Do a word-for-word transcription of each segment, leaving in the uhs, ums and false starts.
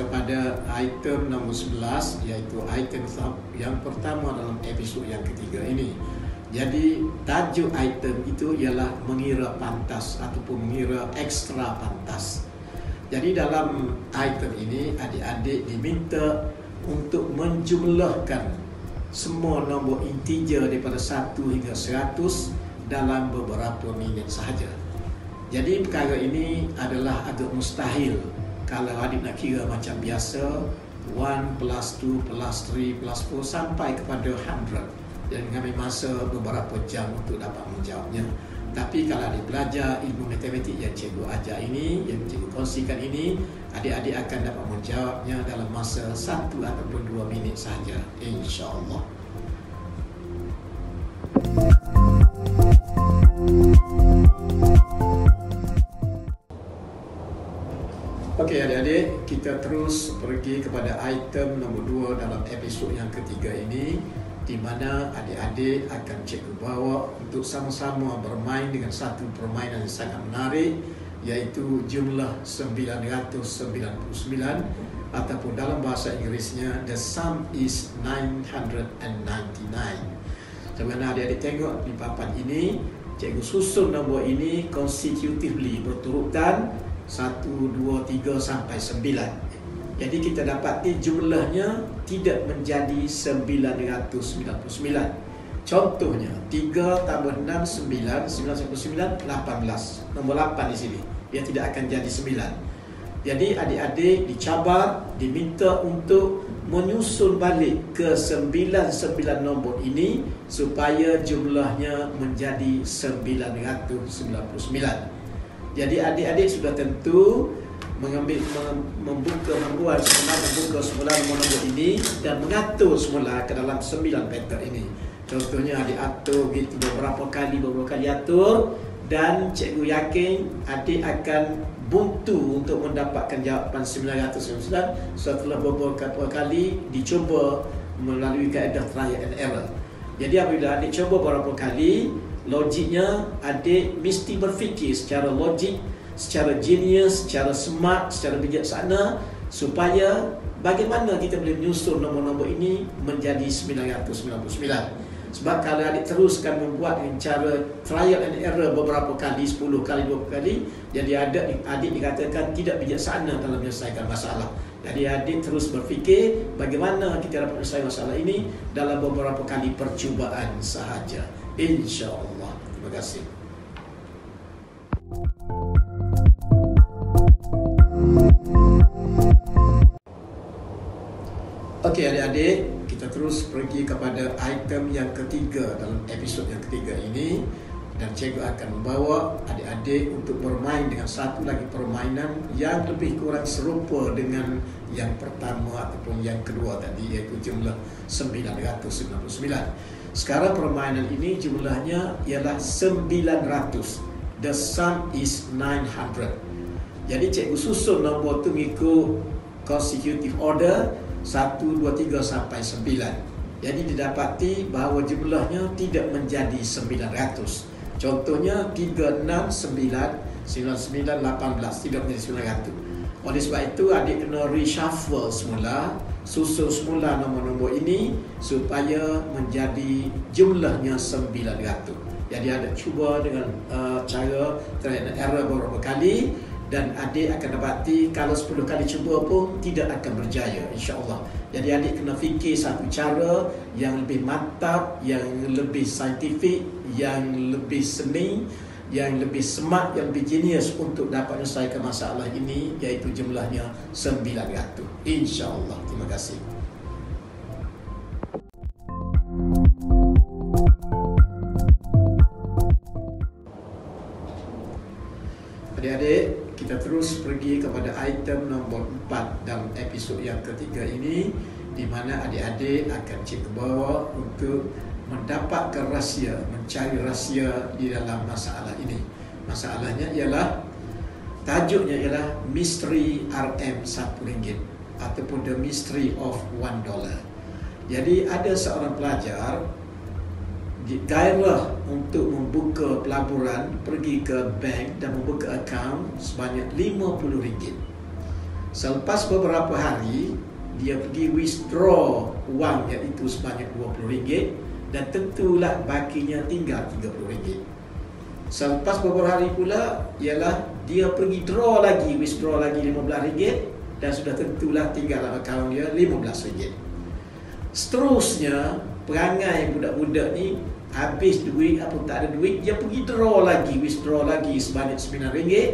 kepada item nomor sebelas, yaitu item yang pertama dalam episode yang ketiga ini. Jadi tajuk item itu ialah mengira pantas ataupun mengira ekstra pantas. Jadi dalam item ini adik-adik diminta untuk menjumlahkan semua nombor integer daripada satu hingga seratus dalam beberapa minit sahaja. Jadi perkara ini adalah agak mustahil kalau adik nak kira macam biasa satu plus dua plus tiga plus empat sampai kepada seratus, dan mengambil masa beberapa jam untuk dapat menjawabnya. Tapi kalau adik belajar ilmu matematik yang cikgu ajar ini, yang cikgu kongsikan ini, adik-adik akan dapat menjawabnya dalam masa satu ataupun dua minit sahaja, insya-Allah. Okey adik-adik, kita terus pergi kepada item nombor dua dalam episod yang ketiga ini, di mana adik-adik akan cikgu bawa untuk sama-sama bermain dengan satu permainan yang sangat menarik, iaitu jumlah sembilan ratus sembilan puluh sembilan ataupun dalam bahasa Inggerisnya the sum is nine hundred ninety-nine. Sebenarnya adik-adik tengok di papan ini, cikgu susun nombor ini consecutively, berturutan satu, dua, tiga sampai sembilan. Jadi kita dapati jumlahnya tidak menjadi sembilan ratus sembilan puluh sembilan. Contohnya tiga tambah enam, sembilan, sembilan tambah sembilan, lapan belas. Nombor lapan di sini, dia tidak akan jadi sembilan. Jadi adik-adik dicabar, diminta untuk menyusun balik ke sembilan puluh sembilan nombor ini supaya jumlahnya menjadi sembilan ratus sembilan puluh sembilan. Jadi adik-adik sudah tentu mengambil membuka membuat semula membuka semula nombor ini dan mengatur semula ke dalam sembilan pattern ini. Contohnya diatur begitu beberapa kali beberapa kali atur, dan cikgu yakin adik akan buntu untuk mendapatkan jawapan sembilan ratus sembilan puluh sembilan setelah beberapa kali dicuba melalui kaedah trial and error. Jadi apabila adik cuba beberapa kali, logiknya adik mesti berfikir secara logik, secara genius, secara smart, secara bijaksana, supaya bagaimana kita boleh menyusun nombor-nombor ini menjadi sembilan ratus sembilan puluh sembilan. Sebab kalau adik teruskan membuat dengan cara trial and error beberapa kali, sepuluh kali, dua puluh kali, jadi adik, adik dikatakan tidak bijaksana dalam menyelesaikan masalah. Jadi adik terus berfikir bagaimana kita dapat menyelesaikan masalah ini dalam beberapa kali percubaan sahaja, insya-Allah. Terima kasih. Okey adik-adik, kita terus pergi kepada item yang ketiga dalam episod yang ketiga ini, dan cikgu akan membawa adik-adik untuk bermain dengan satu lagi permainan yang lebih kurang serupa dengan yang pertama ataupun yang kedua tadi, iaitu jumlah sembilan ratus sembilan puluh sembilan. Sekarang permainan ini jumlahnya ialah sembilan ratus. The sum is nine hundred. Jadi cikgu susun nombor tu mengikut consecutive order satu, dua, tiga sampai sembilan. Jadi didapati bahawa jumlahnya tidak menjadi sembilan ratus. Contohnya tiga, enam, sembilan, sembilan, sembilan, lapan belas, tidak menjadi sembilan ratus. Oleh sebab itu adik kena reshuffle semula, susun semula nombor-nombor ini supaya menjadi jumlahnya sembilan ratus. Jadi adik cuba dengan uh, cara trial and error beberapa kali, dan adik akan dapati kalau sepuluh kali cuba pun tidak akan berjaya, insya-Allah. Jadi adik kena fikir satu cara yang lebih mantap, yang lebih saintifik, yang lebih seni, yang lebih smart, yang lebih genius untuk dapat menyelesaikan masalah ini, iaitu jumlahnya sembilan ratus, insya-Allah. Terima kasih. Adik-adik, kita terus pergi kepada item nombor empat dalam episod yang ketiga ini, di mana adik-adik akan cikgu bawa untuk mendapatkan rahsia, mencari rahsia di dalam masalah ini. Masalahnya ialah, tajuknya ialah misteri R M satu ringgit ataupun the mystery of one dollar. Jadi ada seorang pelajar gairah untuk membuka pelaburan, pergi ke bank dan membuka akaun sebanyak lima puluh ringgit. Selepas beberapa hari, dia pergi withdraw uang, iaitu sebanyak dua puluh ringgit, dan tentulah bakinya tinggal tiga puluh ringgit. Selepas beberapa hari pula, ialah dia pergi draw lagi, withdraw lagi lima belas ringgit, dan sudah tentulah tinggal dalam akaun dia lima belas ringgit. Seterusnya, perangai budak-budak ni habis duit atau tak ada duit, dia pergi draw lagi, withdraw lagi sebanyak sembilan ringgit,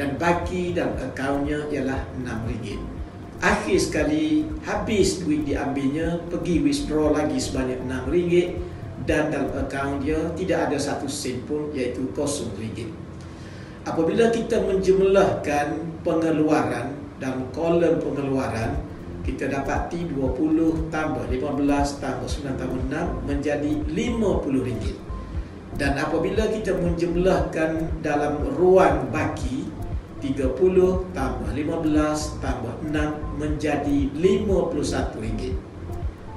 dan baki dalam akaunnya ialah enam ringgit. Akhir sekali, habis duit diambilnya, pergi withdraw lagi sebanyak enam ringgit, dan dalam akaun dia tidak ada satu sen pun, iaitu kosong ringgit. Apabila kita menjemlahkan pengeluaran dalam kolom pengeluaran, kita dapati dua puluh tambah lima belas tambah sembilan tambah enam menjadi lima puluh ringgit. Dan apabila kita menjemlahkan dalam ruang baki, tiga puluh tambah lima belas tambah enam menjadi lima puluh satu ringgit.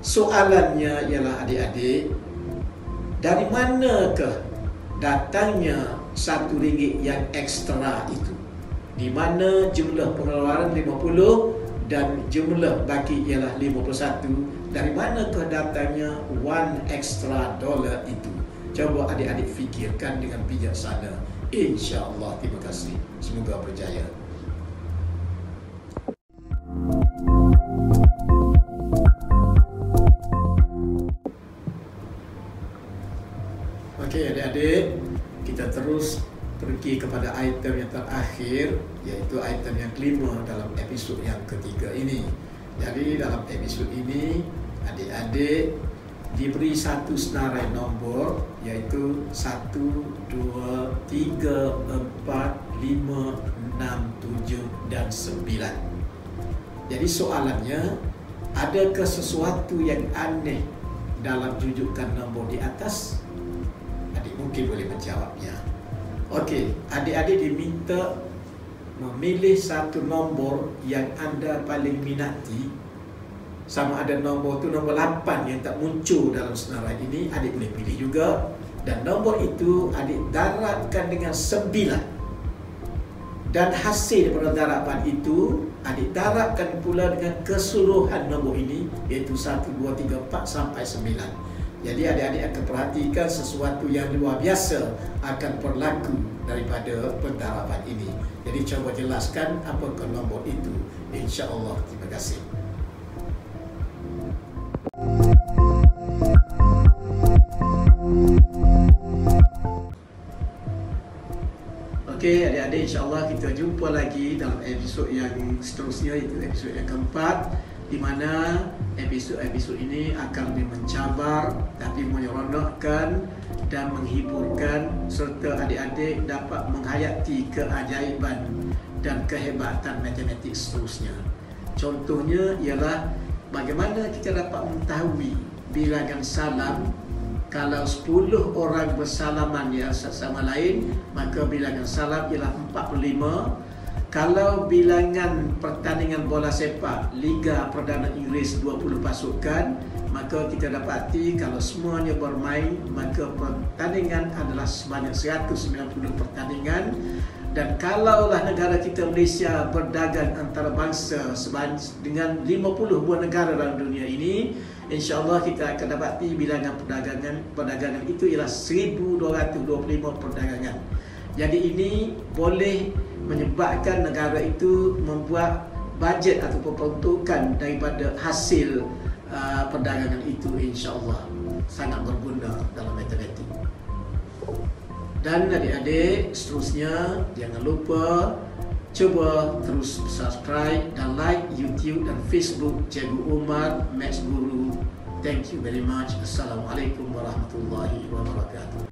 Soalannya ialah adik-adik, dari manakah datangnya satu ringgit yang ekstra itu? Di mana jumlah pengeluaran lima puluh dan jumlah baki ialah lima puluh satu, dari manakah datangnya one extra dollar itu? Coba adik-adik fikirkan dengan bijaksana, insya-Allah. Terima kasih, semoga berjaya. Okey adik-adik, kita terus pergi kepada item yang terakhir, iaitu item yang kelima dalam episod yang ketiga ini. Jadi dalam episod ini adik-adik diberi satu senarai nombor, iaitu satu, dua, tiga, empat, lima, enam, tujuh dan sembilan. Jadi soalannya, adakah sesuatu yang aneh dalam tunjukkan nombor di atas? Adik mungkin boleh menjawabnya. Okey, adik-adik diminta memilih satu nombor yang anda paling minati. Sama ada nombor tu nombor lapan yang tak muncul dalam senarai ini, adik boleh pilih juga. Dan nombor itu adik daratkan dengan sembilan. Dan hasil daripada darapan itu adik daratkan pula dengan keseluruhan nombor ini, iaitu satu, dua, tiga, empat sampai sembilan. Jadi adik-adik akan perhatikan sesuatu yang luar biasa akan berlaku daripada pendarapan ini. Jadi cuba jelaskan apakah nombor itu, insya-Allah. Terima kasih. Okey adik-adik, insya-Allah kita jumpa lagi dalam episod yang seterusnya, itu episod yang keempat, di mana episod-episod ini akan lebih mencabar, tapi menyeronokkan dan menghiburkan, serta adik-adik dapat menghayati keajaiban dan kehebatan matematik seterusnya. Contohnya ialah bagaimana kita dapat mengetahui bilangan salam. Kalau sepuluh orang bersalaman yang sama lain, maka bilangan salam ialah empat puluh lima. Kalau bilangan pertandingan bola sepak Liga Perdana Inggeris dua puluh pasukan, maka kita dapati kalau semuanya bermain, maka pertandingan adalah sebanyak seratus sembilan puluh pertandingan. Dan kalaulah negara kita Malaysia berdagang antarabangsa dengan lima puluh buah negara dalam dunia ini, insya-Allah kita akan dapati bilangan perdagangan perdagangan itu ialah seribu dua ratus dua puluh lima perdagangan. Jadi ini boleh menyebabkan negara itu membuat bajet ataupun peruntukan daripada hasil uh, perdagangan itu, insya-Allah. Sangat berguna dalam matematik. Dan adik-adik, seterusnya jangan lupa cuba terus subscribe dan like YouTube dan Facebook Cikgu Umar Maths Guru. Thank you very much. Assalamualaikum warahmatullahi wabarakatuh.